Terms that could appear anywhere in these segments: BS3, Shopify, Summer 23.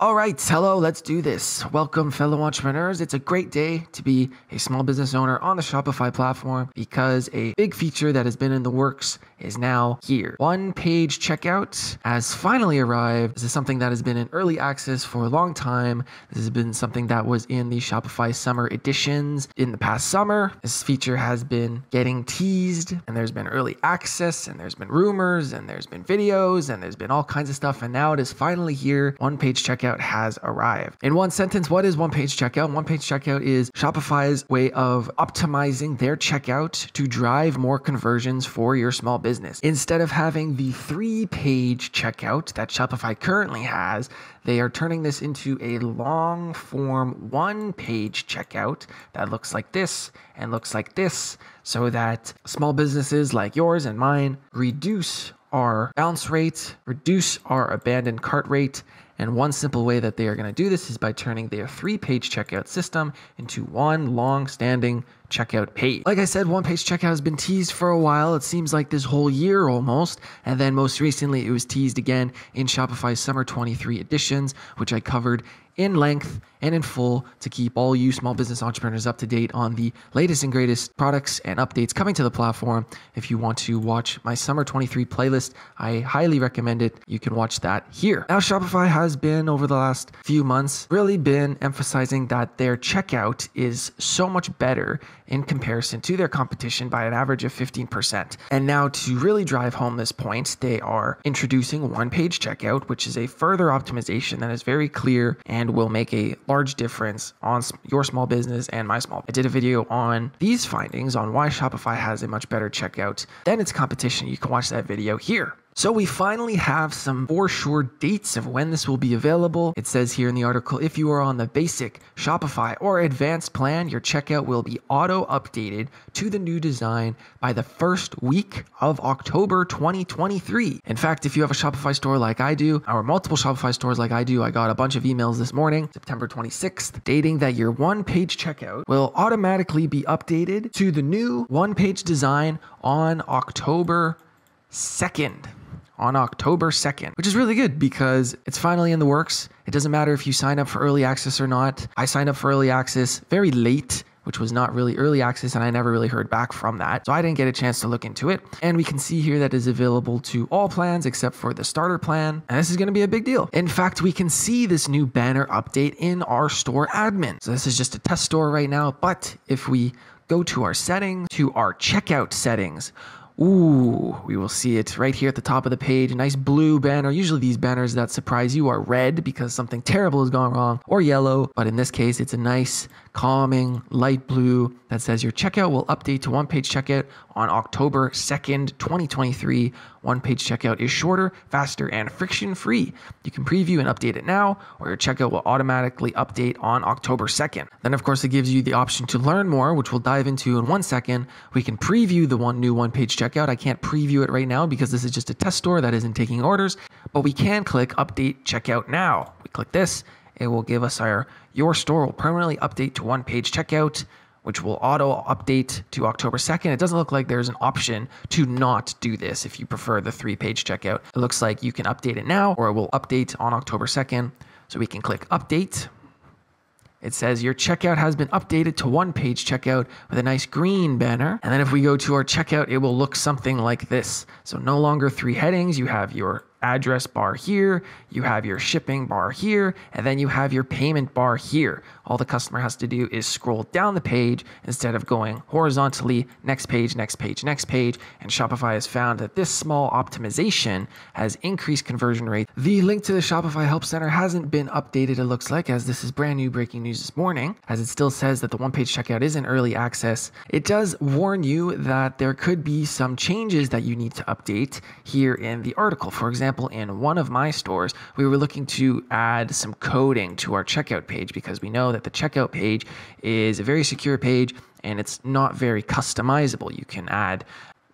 All right, hello, let's do this. Welcome, fellow entrepreneurs. It's a great day to be a small business owner on the Shopify platform because a big feature that has been in the works is now here. One-page checkout has finally arrived. This is something that has been in early access for a long time. This has been something that was in the Shopify Summer editions in the past summer. This feature has been getting teased, and there's been early access, and there's been rumors, and there's been videos, and there's been all kinds of stuff, and now it is finally here. One-page checkout has arrived. In one sentence, what is one-page checkout? One-page checkout is Shopify's way of optimizing their checkout to drive more conversions for your small business. Instead of having the three-page checkout that Shopify currently has, they are turning this into a long-form one-page checkout that looks like this and looks like this, so that small businesses like yours and mine reduce our bounce rate, reduce our abandoned cart rate. And one simple way that they are going to do this is by turning their three-page checkout system into one long-standing checkout page. Like I said, one-page checkout has been teased for a while. It seems like this whole year almost. And then most recently, it was teased again in Shopify Summer 23 editions, which I covered in length and in full to keep all you small business entrepreneurs up to date on the latest and greatest products and updates coming to the platform. If you want to watch my Summer 23 playlist, I highly recommend it. You can watch that here. Now, Shopify has been, over the last few months, really been emphasizing that their checkout is so much better in comparison to their competition by an average of 15%. And now, to really drive home this point, they are introducing one-page checkout, which is a further optimization that is very clear and will make a large difference on your small business and my small. I did a video on these findings on why Shopify has a much better checkout than its competition. You can watch that video here. So we finally have some for sure dates of when this will be available. It says here in the article, if you are on the basic, Shopify, or advanced plan, your checkout will be auto-updated to the new design by the first week of October 2023. In fact, if you have a Shopify store like I do, or multiple Shopify stores like I do, I got a bunch of emails this morning, September 26th, dating that your one-page checkout will automatically be updated to the new one-page design on October 2nd. On October 2nd, which is really good because it's finally in the works. It doesn't matter if you sign up for early access or not. I signed up for early access very late, which was not really early access, and I never really heard back from that. So I didn't get a chance to look into it. And we can see here that it is available to all plans except for the starter plan. And this is gonna be a big deal. In fact, we can see this new banner update in our store admin. So this is just a test store right now, but if we go to our settings, to our checkout settings, ooh, we will see it right here at the top of the page, a nice blue banner. Usually these banners that surprise you are red because something terrible has gone wrong, or yellow, but in this case, it's a nice, calming, light blue that says your checkout will update to one-page checkout on October 2nd, 2023. One-page checkout is shorter, faster, and friction-free. You can preview and update it now, or your checkout will automatically update on October 2nd. Then, of course, it gives you the option to learn more, which we'll dive into in 1 second. We can preview the new one-page checkout. I can't preview it right now because this is just a test store that isn't taking orders, but we can click update checkout now. We click this, it will give us our, your store will permanently update to one-page checkout, which will auto update to October 2nd. It doesn't look like there's an option to not do this if you prefer the three-page checkout. It looks like you can update it now, or it will update on October 2nd. So we can click update. It says your checkout has been updated to one-page checkout with a nice green banner. And then if we go to our checkout, it will look something like this. So no longer three headings. You have your address bar here, you have your shipping bar here, and then you have your payment bar here. All the customer has to do is scroll down the page instead of going horizontally, next page, next page, next page. And Shopify has found that this small optimization has increased conversion rate. The link to the Shopify Help Center hasn't been updated, it looks like, as this is brand new breaking news this morning, as it still says that the one-page checkout is in early access. It does warn you that there could be some changes that you need to update here in the article. For example, in one of my stores, we were looking to add some coding to our checkout page because we know that the checkout page is a very secure page and it's not very customizable. You can add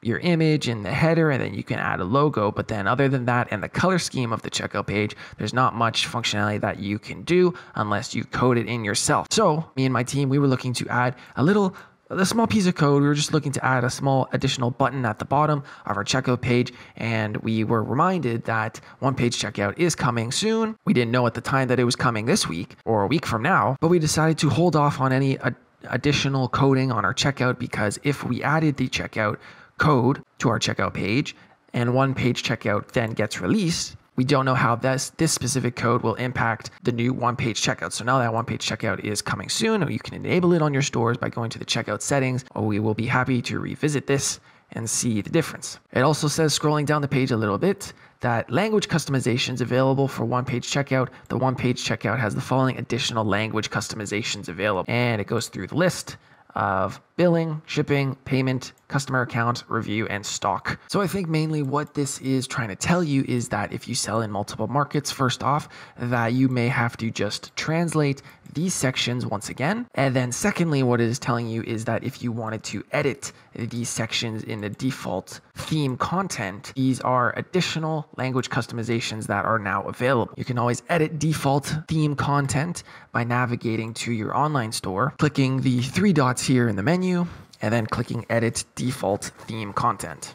your image and the header, and then you can add a logo. But then other than that, and the color scheme of the checkout page, there's not much functionality that you can do unless you code it in yourself. So me and my team, we were looking to add a little The small piece of code, we were just looking to add a small additional button at the bottom of our checkout page, and we were reminded that one-page checkout is coming soon. We didn't know at the time that it was coming this week or a week from now, but we decided to hold off on any additional coding on our checkout, because if we added the checkout code to our checkout page and one-page checkout then gets released, we don't know how this specific code will impact the new one-page checkout. So now that one-page checkout is coming soon, or you can enable it on your stores by going to the checkout settings, or we will be happy to revisit this and see the difference. It also says, scrolling down the page a little bit, that language customizations available for one-page checkout. The one-page checkout has the following additional language customizations available. And it goes through the list of billing, shipping, payment, customer account, review, and stock. So I think mainly what this is trying to tell you is that if you sell in multiple markets, first off, that you may have to just translate these sections once again. And then secondly, what it is telling you is that if you wanted to edit these sections in the default theme content, these are additional language customizations that are now available. You can always edit default theme content by navigating to your online store, clicking the three dots here in the menu, and then clicking edit default theme content.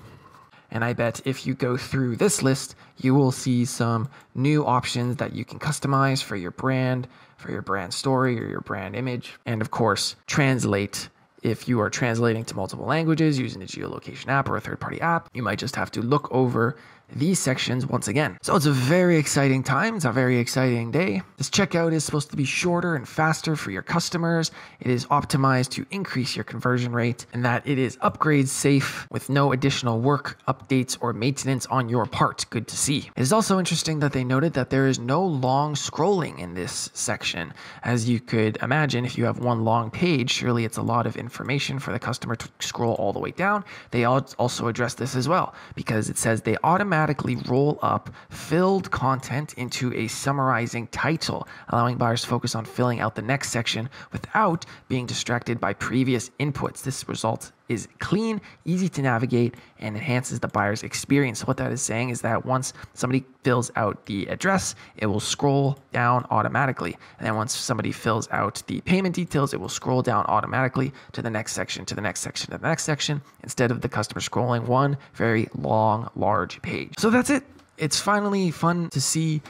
And I bet if you go through this list, you will see some new options that you can customize for your brand, for your brand story or your brand image. And of course, translate. If you are translating to multiple languages using a geolocation app or a third-party app, you might just have to look over these sections once again. So it's a very exciting time. It's a very exciting day. This checkout is supposed to be shorter and faster for your customers. It is optimized to increase your conversion rate, and that it is upgrade safe with no additional work, updates, or maintenance on your part. Good to see. It is also interesting that they noted that there is no long scrolling in this section. As you could imagine, if you have one long page, surely it's a lot of information for the customer to scroll all the way down. They also address this as well, because it says they automatically roll up filled content into a summarizing title, allowing buyers to focus on filling out the next section without being distracted by previous inputs. This result is clean, easy to navigate, and enhances the buyer's experience. So what that is saying is that once somebody fills out the address, it will scroll down automatically. And then once somebody fills out the payment details, it will scroll down automatically to the next section, to the next section, to the next section, instead of the customer scrolling one very long, large page. So that's it. It's finally fun to see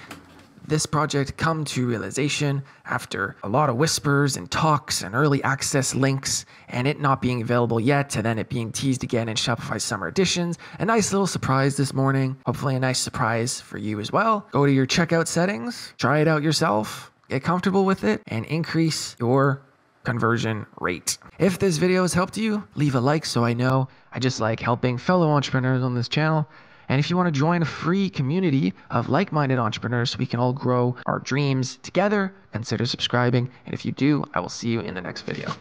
this project come to realization after a lot of whispers and talks and early access links and it not being available yet, and then it being teased again in Shopify Summer Editions. A nice little surprise this morning. Hopefully a nice surprise for you as well. Go to your checkout settings, try it out yourself, get comfortable with it, and increase your conversion rate. If this video has helped you, leave a like so I know. I just like helping fellow entrepreneurs on this channel. And if you want to join a free community of like-minded entrepreneurs so we can all grow our dreams together, consider subscribing. And if you do, I will see you in the next video.